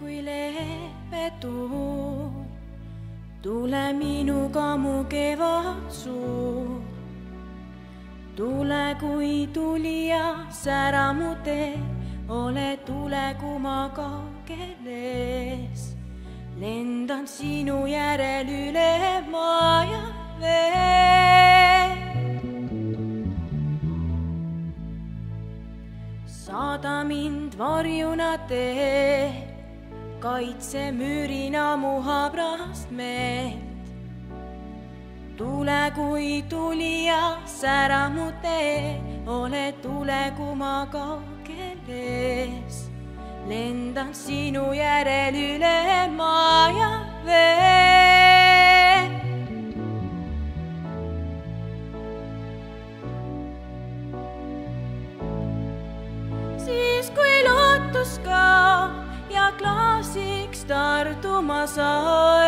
kui leebe tuul, tule minuga mu kevad suur. Tule kui tuli ja sära mu tee, ole tule kui ma kaugeles. Lendan sinu järel üle maa ja vee. Saada mind varjuna tee, kaitse müürina mu habrast meelt. Tule kui tuli ja sära mu tee, ole tule kui ma kaugeles. Lendan sinu järel üle maa ja vee. Siis kui lootus kaob ja klaasiks tarduma saab,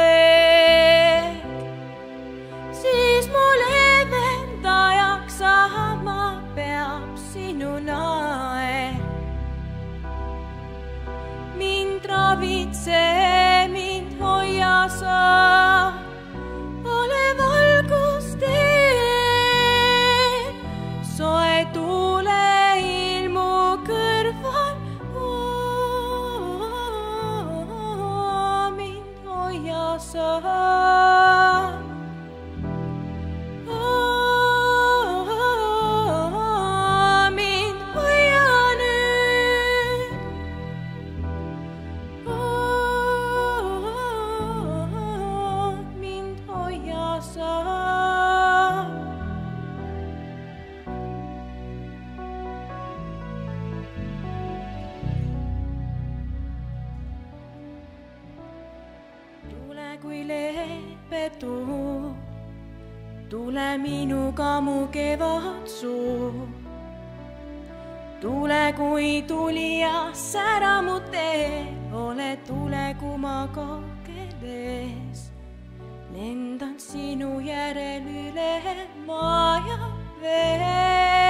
ravitse mind, hoia sa, ole valgus teel, soe tuule ilmu kõrval, mind hoia sa. Tule kui leebe tuul, tule minuga mu kevad suur. Tule kui tuli ja sära mu tee, ole tule kui ma kaugeles. Lendan sinu järel üle maa ja vee.